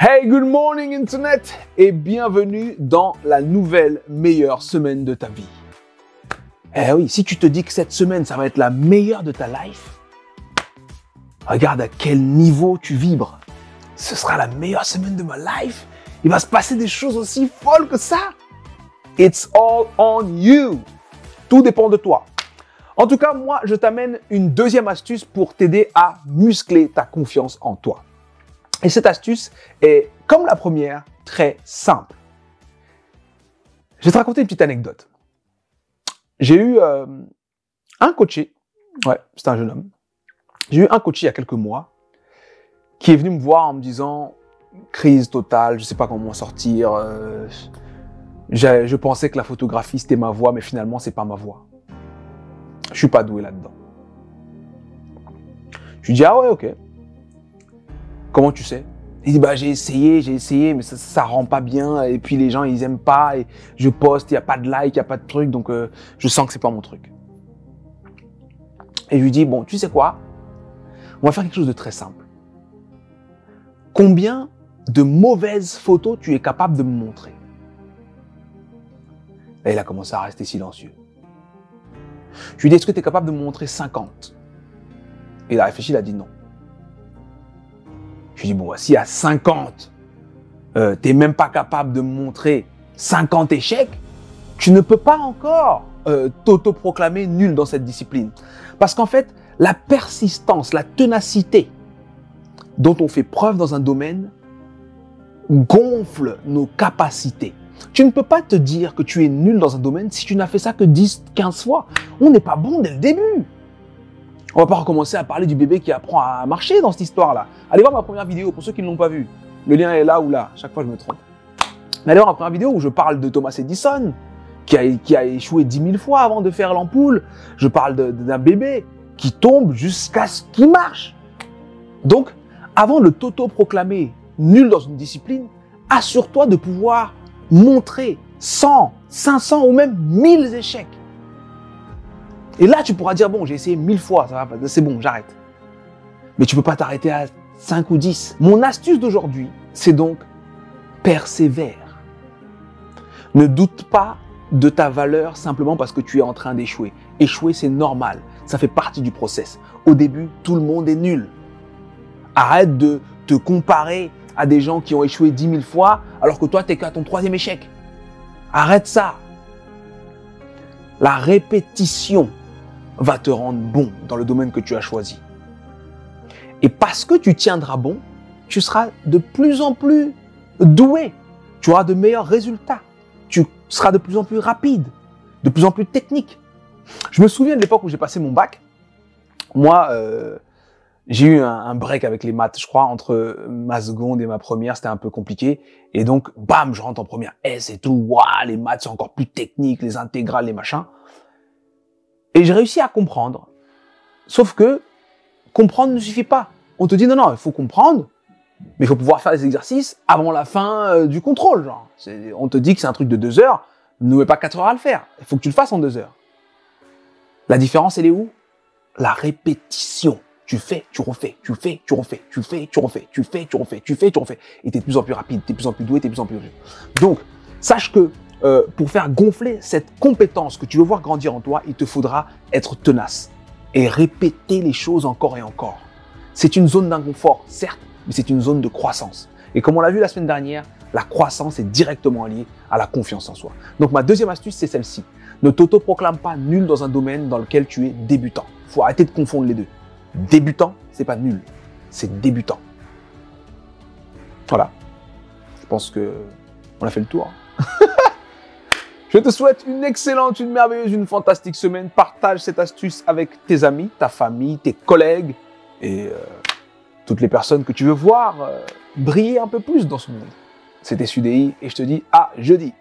Hey, good morning Internet et bienvenue dans la nouvelle meilleure semaine de ta vie. Eh oui, si tu te dis que cette semaine, ça va être la meilleure de ta life, regarde à quel niveau tu vibres. Ce sera la meilleure semaine de ma life. Il va se passer des choses aussi folles que ça. It's all on you. Tout dépend de toi. En tout cas, moi, je t'amène une deuxième astuce pour t'aider à muscler ta confiance en toi. Et cette astuce est, comme la première, très simple. Je vais te raconter une petite anecdote. J'ai eu un coaché, ouais, c'est un jeune homme. J'ai eu un coaché il y a quelques mois qui est venu me voir en me disant « Crise totale, je ne sais pas comment m'en sortir. Je pensais que la photographie, c'était ma voix, mais finalement, ce n'est pas ma voix. Je ne suis pas doué là-dedans. » Je lui dis « Ah ouais, ok. » Comment tu sais? Il dit, bah, j'ai essayé, mais ça rend pas bien. Et puis les gens, ils aiment pas. Et je poste, il n'y a pas de like, il n'y a pas de truc. Donc, je sens que c'est pas mon truc. Et je lui dis, bon, tu sais quoi? On va faire quelque chose de très simple. Combien de mauvaises photos tu es capable de me montrer? Là, il a commencé à rester silencieux. Je lui dis, est-ce que tu es capable de me montrer 50? Et il a réfléchi, il a dit non. Je lui dis, bon, si à 50, tu n'es même pas capable de me montrer 50 échecs, tu ne peux pas encore t'auto-proclamer nul dans cette discipline. Parce qu'en fait, la persistance, la ténacité dont on fait preuve dans un domaine gonfle nos capacités. Tu ne peux pas te dire que tu es nul dans un domaine si tu n'as fait ça que 10, 15 fois. On n'est pas bon dès le début. On va pas recommencer à parler du bébé qui apprend à marcher dans cette histoire-là. Allez voir ma première vidéo pour ceux qui ne l'ont pas vue. Le lien est là ou là, chaque fois je me trompe. Mais allez voir ma première vidéo où je parle de Thomas Edison, qui a échoué 10 000 fois avant de faire l'ampoule. Je parle d'un bébé qui tombe jusqu'à ce qu'il marche. Donc, avant de t'auto-proclamer nul dans une discipline, assure-toi de pouvoir montrer 100, 500 ou même 1000 échecs. Et là, tu pourras dire, bon, j'ai essayé 1000 fois, ça va, c'est bon, j'arrête. Mais tu ne peux pas t'arrêter à 5 ou 10. Mon astuce d'aujourd'hui, c'est donc persévère. Ne doute pas de ta valeur simplement parce que tu es en train d'échouer. Échouer, c'est normal. Ça fait partie du process. Au début, tout le monde est nul. Arrête de te comparer à des gens qui ont échoué 10 000 fois alors que toi, tu es qu'à ton 3e échec. Arrête ça. La répétition va te rendre bon dans le domaine que tu as choisi. Et parce que tu tiendras bon, tu seras de plus en plus doué. Tu auras de meilleurs résultats. Tu seras de plus en plus rapide, de plus en plus technique. Je me souviens de l'époque où j'ai passé mon bac. Moi, j'ai eu un break avec les maths, je crois, entre ma seconde et ma première, c'était un peu compliqué. Et donc, bam, je rentre en première S et tout. Waouh, les maths, c'est encore plus technique, les intégrales, les machins. Et j'ai réussi à comprendre. Sauf que comprendre ne suffit pas. On te dit, non, non, il faut comprendre, mais il faut pouvoir faire les exercices avant la fin du contrôle. Genre. On te dit que c'est un truc de 2 heures, ne mets pas 4 heures à le faire. Il faut que tu le fasses en 2 heures. La différence, elle est où? La répétition. Tu fais, tu refais, tu fais, tu refais, tu fais, tu refais, tu fais, tu refais, tu fais, tu refais. Et tu es de plus en plus rapide, tu es de plus en plus doué, tu es de plus en plus doué. Donc, sache que pour faire gonfler cette compétence que tu veux voir grandir en toi, il te faudra être tenace et répéter les choses encore et encore. C'est une zone d'inconfort, certes, mais c'est une zone de croissance. Et comme on l'a vu la semaine dernière, la croissance est directement liée à la confiance en soi. Donc, ma deuxième astuce, c'est celle-ci. Ne t'auto-proclame pas nul dans un domaine dans lequel tu es débutant. Il faut arrêter de confondre les deux. Débutant, c'est pas nul, c'est débutant. Voilà, je pense que on a fait le tour. Je te souhaite une excellente, une merveilleuse, une fantastique semaine. Partage cette astuce avec tes amis, ta famille, tes collègues et toutes les personnes que tu veux voir briller un peu plus dans ce monde. C'était Sudehy et je te dis à jeudi.